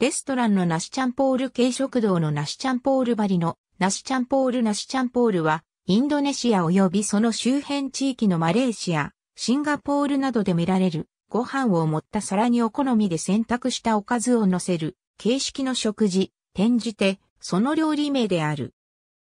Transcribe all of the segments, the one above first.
レストランのナシチャンポール系食堂のナシチャンポールバリのナシチャンポールはインドネシア及びその周辺地域のマレーシア、シンガポールなどで見られるご飯を盛った皿にお好みで選択したおかずを乗せる形式の食事、転じてその料理名である。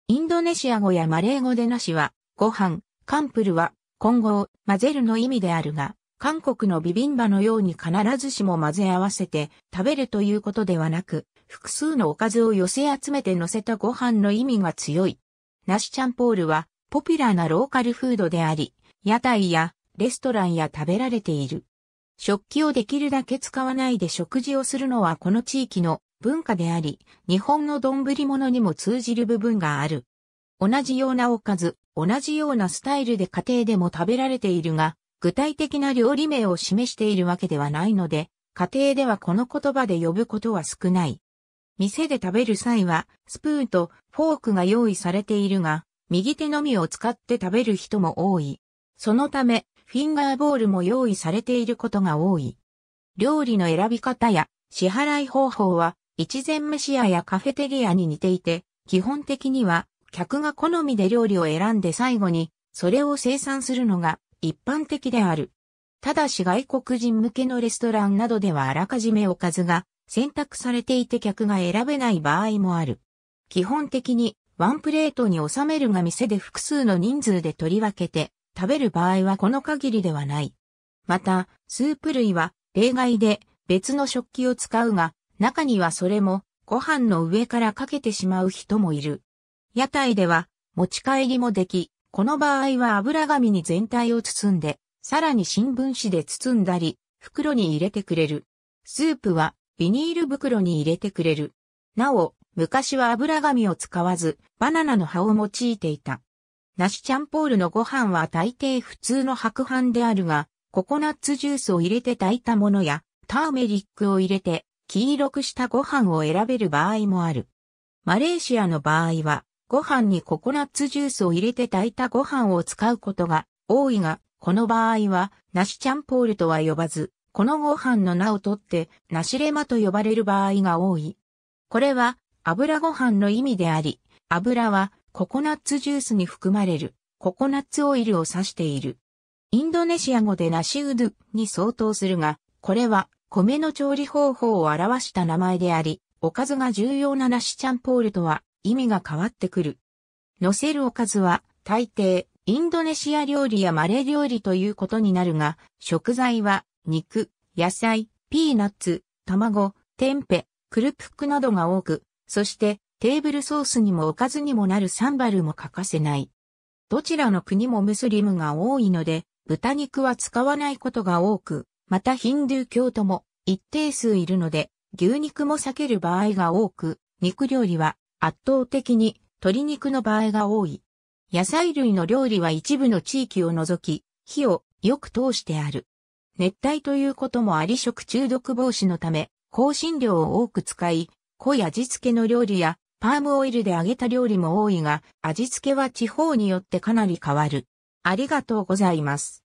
インドネシア語やマレー語でナシはご飯、カンプルは混合、混ぜるの意味であるが、韓国のビビンバのように必ずしも混ぜ合わせて食べるということではなく、複数のおかずを寄せ集めて乗せたご飯の意味が強い。ナシチャンポールはポピュラーなローカルフードであり、屋台やレストランや食べられている。食器をできるだけ使わないで食事をするのはこの地域の文化であり、日本の丼物にも通じる部分がある。同じようなおかず、同じようなスタイルで家庭でも食べられているが、具体的な料理名を示しているわけではないので、家庭ではこの言葉で呼ぶことは少ない。店で食べる際は、スプーンとフォークが用意されているが、右手のみを使って食べる人も多い。そのため、フィンガーボウルも用意されていることが多い。料理の選び方や支払い方法は、一膳飯屋やカフェテリアに似ていて、基本的には、客が好みで料理を選んで最後に、それを清算するのが、一般的である。ただし外国人向けのレストランなどではあらかじめおかずが選択されていて客が選べない場合もある。基本的にワンプレートに収めるが店で複数の人数で取り分けて食べる場合はこの限りではない。また、スープ類は例外で別の食器を使うが、中にはそれもご飯の上からかけてしまう人もいる。屋台では持ち帰りもでき、この場合は油紙に全体を包んで、さらに新聞紙で包んだり、袋に入れてくれる。スープはビニール袋に入れてくれる。なお、昔は油紙を使わず、バナナの葉を用いていた。ナシチャンポールのご飯は大抵普通の白飯であるが、ココナッツジュースを入れて炊いたものや、ターメリックを入れて、黄色くしたご飯を選べる場合もある。マレーシアの場合は、ご飯にココナッツジュースを入れて炊いたご飯を使うことが多いが、この場合はナシチャンポールとは呼ばず、このご飯の名を取ってナシレマと呼ばれる場合が多い。これは油ご飯の意味であり、油はココナッツジュースに含まれるココナッツオイルを指している。インドネシア語でナシウドゥに相当するが、これは米の調理方法を表した名前であり、おかずが重要なナシチャンポールとは、意味が変わってくる。乗せるおかずは大抵インドネシア料理やマレー料理ということになるが、食材は肉、野菜、ピーナッツ、卵、テンペ、クルプックなどが多く、そしてテーブルソースにもおかずにもなるサンバルも欠かせない。どちらの国もムスリムが多いので、豚肉は使わないことが多く、またヒンドゥー教徒も一定数いるので、牛肉も避ける場合が多く、肉料理は圧倒的に鶏肉の場合が多い。野菜類の料理は一部の地域を除き、火をよく通してある。熱帯ということもあり食中毒防止のため、香辛料を多く使い、濃い味付けの料理やパームオイルで揚げた料理も多いが、味付けは地方によってかなり変わる。ありがとうございます。